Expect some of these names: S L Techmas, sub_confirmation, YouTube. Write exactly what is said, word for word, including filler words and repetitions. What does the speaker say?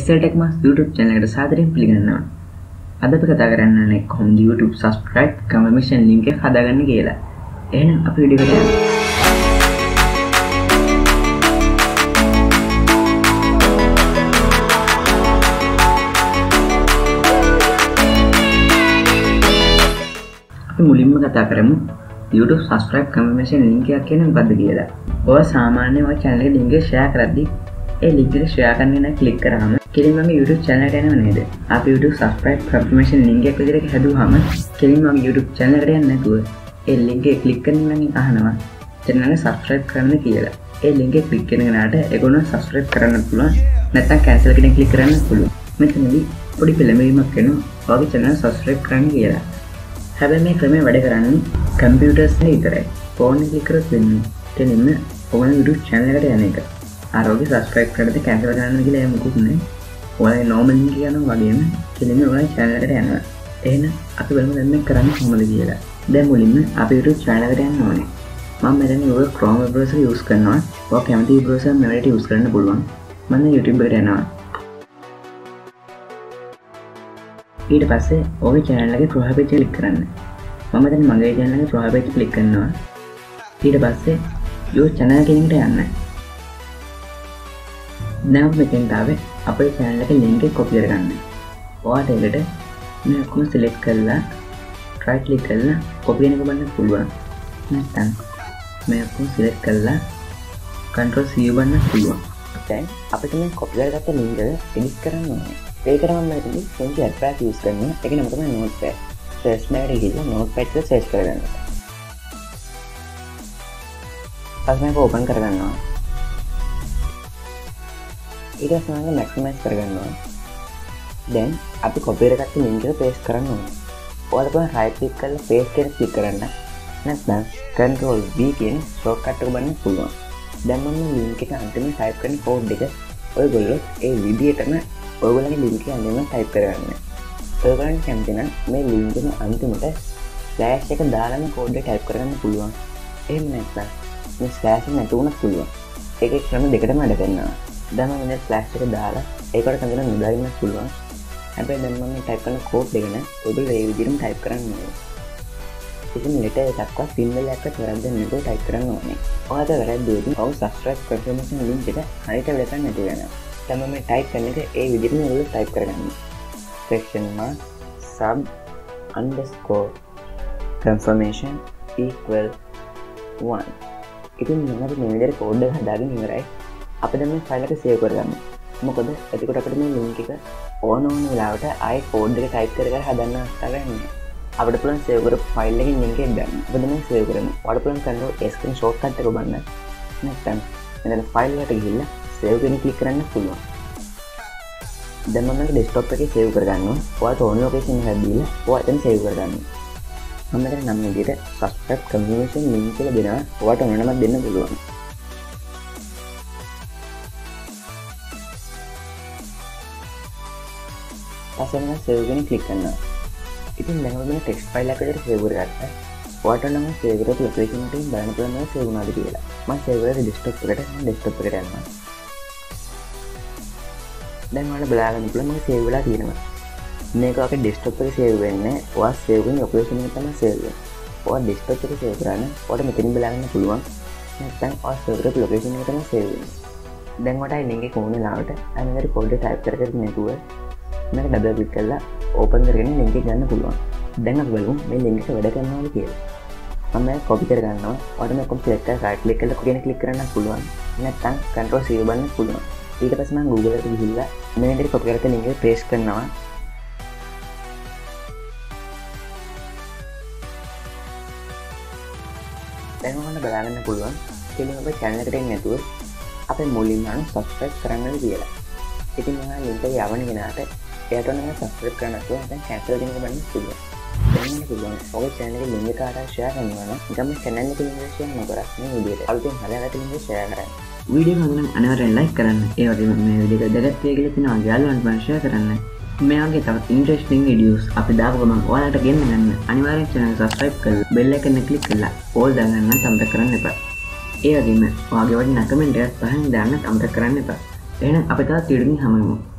S L Techmas YouTube channel ekta sadaryen piligannawa. Ada apa kata kalian nih? Kamu di YouTube subscribe, kamu mention linknya ada kan nih kira. Enak apa video kalian? Apa mulim kata kalian? YouTube subscribe, kamu mention linknya kena pada kira. और सामान्य और channel के link share कर दी ए link के share करने ना click करा हमें केलिन मम्मी YouTube चैनल का नाम नहीं दे आप YouTube सब्सक्राइब कंफर्मेशन लिंक एक विधि के हदू हमें केलिन मम्मी YouTube चैनल का नाम नहीं दो ए लिंक के क्लिक करने में कहना चैनल ने सब्सक्राइब करने किया ए लिंक के क्लिक करने नाट एकोना सब्सक्राइब करना पुला नता कैंसिल करने क्लिक करना पुला मतलब भी थोड़ी पहले में मत करना और चैनल सब्सक्राइब करने किया हमें मैं क्रम में වැඩ කරන්නේ कंप्यूटर से इतरे फोन क्लिक कर देना तेलिन में ඔයගොල්ලෝ YouTube channel එකට යන එක. අර ඔගේ subscribe කරද්දි cancel කරන්න කියලා එහෙම මොකුත් නෑ. ඔයාලා normal link යනවා වගේම කෙලින්ම ඔයාලා channel එකට යනවා. එහෙනම් අපි බලමු දැන් මේක කරන්නේ කොහොමද කියලා. දැන් මුලින්ම අපි YouTube channel එකට යන්න ඕනේ. මම මෙතන ඔය Chrome browser use කරනවා. ඔයා කැමති browser මෙවට use කරන්න පුළුවන්. මම YouTube එකට යනවා. ඊට පස්සේ ඔගේ channel එකේ profile page click කරන්න. මම දැන් මගේ channel එකේ profile page click කරනවා. ඊට පස්සේ यो चैनल के लिंक आना ना मेन तावे अपने चैनल के लिंक कॉपी करना और टेलटे मैं आपको सिलेक्ट कर ला ट्राई क्लिक कर ला कॉपी करने को बनने फुलवा मैं टन मैं आपको सिलेक्ट कर ला कंट्रोल सी बनना फुलवा देन अपन मैं कॉपी करके तो लिंक पेस्ट करना है पे करना मैं तुम्हें फोन की ऐप यूज करनी है लेकिन मतलब नोटपैड सर्च में रहेगा नोटपैड से सर्च कर देना पास में को ओपन कर करना इधर सामने मैक्सिमाइज कर करना देन आप कॉपी रखा के लिंक पे पेस्ट करना और अपन राइट क्लिक कर पेस्ट कर क्लिक करना नेक्स्ट कंट्रोल वी के शॉर्टकट बनने खुलवा देन मैं लिंक के अंत में टाइप करने कोड देके और बोलो ए वीडियो करना और बोला लिंक के अंत में टाइप करना तो करना टाइम देना मैं लिंक के अंत में स्लैश एक डाला में कोड टाइप करना खुलवा ए नेक्स्ट मैं स्लैश में तो ना खुलवा एक एक क्रम में देखते मैं करना दम मैंने स्लैश के डाला एक और कंधे में डाल में खुलवा यहां पे दम में टाइप करना कोड देना वो भी ये विधि में टाइप करना है इसमें लेटर एक आपका सिंबल ऐप का तरह से मेरे को टाइप करना है और अगर है दो दिन और सब्सक्राइब कंफर्मेशन लिंक देना हर टाइम लेकर नहीं देना दम में टाइप करने के ए विधि में वो टाइप करना सेक्शन में सब अंडरस्कोर कंफर्मेशन इक्वल वन ඉතින් මම මේ විදිහට කෝඩ් එක හදාගෙන ඉවරයි. අපි දැන් මේ ෆයිල් එක සේව් කරගමු. මොකද එතකොට අපිට මේ ලින්ක් එක ඕන ඕන වෙලාවට ආයෙ කෝඩ් එක ටයිප් කර කර හදන්න අවශ්‍යයි. අපිට පුළුවන් සේව් කරපු ෆයිල් එකෙන් ලින්ක් එක ගන්න. මොකද මේ සේව් කරමු. ඔයාලට පුළුවන් කන්ට්‍රෝල් S ගෙන් ෂෝට්කට් එක බලන්න. නැත්නම් මෙතන ෆයිල් එකට ගිහිල්ලා සේව් ගෙන් ක්ලික් කරන්න පුළුවන්. දැන් මම මේක ඩෙස්ක්ටොප් එකේ සේව් කරගන්නවා. ඔයාලට ඕන ලොකේෂන් එකක් දීලා ඔයා එතන සේව් කරගන්න. हम मेरे नाम में देते सब्सक्राइब कम्युनिकेशन लिंक के लिए देना वहाँ तो उन्होंने मत देना बोलो ताकि हमने सेव करने क्लिक करना इतने लंबे में टेक्स्ट फाइल आकर सेव कर रखा है वहाँ तो हमने सेव करके लोकेशन में टीम बनाने पर हमने सेव बना दिया मैं सेव करके डेस्कटॉप पर करता हूँ डेस्कटॉप पर करता हूँ दें वाला ब्लॉग निकला मैं सेव बना दिया ना मेरे को आके डेस्कटॉप पर सेव करना है वहाँ सेव करनी ऑपरेशन में करना सेव कर और डेस्कटॉप पर सेव कराना और मैं तीन बिलाने खुलवा और सेव करके लोकेशन में करना सेव करना देंगे वोट आई लेंगे कौन लावट है मेरे कोड टाइप करके मेरे को मैं डबल क्लिक कर ला ओपन करके लिंक करना खुलवा देंगे आप बोलूँ मैं लिंक से वैडा करना वाली किया और मैं कॉपी कर करना और मैं क्लिक कर राइट क्लिक कर कॉपी क्लिक करना खुलवा मैं कंट्रोल सी बनना खुलवा इसके पास मैं गूगल पर भिजला मैंने कॉपी करके लिंक पेस्ट करना දැන් ඔන්න බලන්න පුළුවන් කෙලින්ම ඔබ channel එකට එන්න නැතුව අපේ මුලින්ම අනු subscribe කරන්න කියලා. ඉතින් මම link එක යවන කෙනාට එයාට ඔන්න මම subscribe කරන්න නැතුව දැන් cancel කියන එක බලන්න පුළුවන්. දැන් මම පුළුවන් ඔය channel එකේ link එක ආයෙ share කරනවා නම් ඊගොම channel එකේ link එක share නොකරත් මේ විදිහට අලුතෙන් හදාගත්ත link එක share කරන්න. වීඩියෝ එක නම් අනිවාර්යෙන් like කරන්න. ඒ වගේම මේ වීඩියෝ එක දැකලා තියෙන්නේ කියලා යාළුවන්ට මම share කරන්න. මේ වගේ තවත් interesting videos අපි දාපු ගමන් ඔයාලට ගෙන්න ගන්න අනිවාර්යෙන් channel subscribe කරලා bell icon එක click කරලා all දාගන්න අමතක කරන්න එපා. ඒ වගේම ඔයාගේ වටිනා comment එකක් පහෙන් දාන්න අමතක කරන්න එපා. එහෙනම් අපි තවත් ඊළඟ හමුවෙමු.